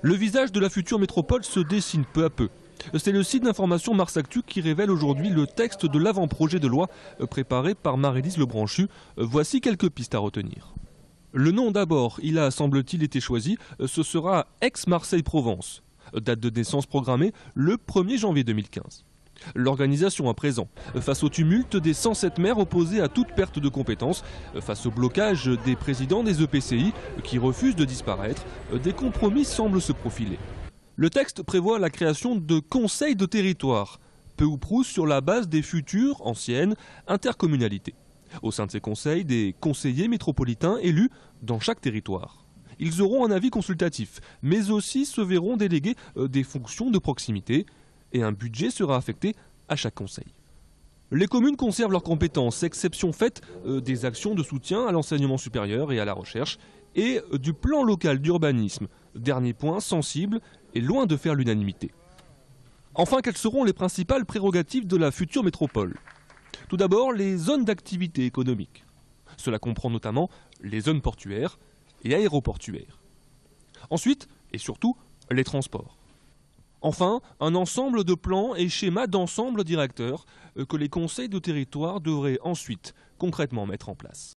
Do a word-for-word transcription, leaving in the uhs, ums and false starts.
Le visage de la future métropole se dessine peu à peu. C'est le site d'information Mars Actu qui révèle aujourd'hui le texte de l'avant-projet de loi préparé par Marylise Lebranchu. Voici quelques pistes à retenir. Le nom d'abord, il a, semble-t-il, été choisi. Ce sera Aix-Marseille-Provence. Date de naissance programmée le premier janvier deux mille quinze. L'organisation à présent, face au tumulte des cent sept maires opposés à toute perte de compétences, face au blocage des présidents des E P C I qui refusent de disparaître, des compromis semblent se profiler. Le texte prévoit la création de conseils de territoire, peu ou prou sur la base des futures, anciennes, intercommunalités. Au sein de ces conseils, des conseillers métropolitains élus dans chaque territoire. Ils auront un avis consultatif, mais aussi se verront déléguer des fonctions de proximité, et un budget sera affecté à chaque conseil. Les communes conservent leurs compétences, exception faite euh, des actions de soutien à l'enseignement supérieur et à la recherche, et euh, du plan local d'urbanisme, dernier point sensible et loin de faire l'unanimité. Enfin, quelles seront les principales prérogatives de la future métropole? Tout d'abord, les zones d'activité économique. Cela comprend notamment les zones portuaires et aéroportuaires. Ensuite, et surtout, les transports. Enfin, un ensemble de plans et schémas d'ensemble directeurs que les conseils de territoire devraient ensuite concrètement mettre en place.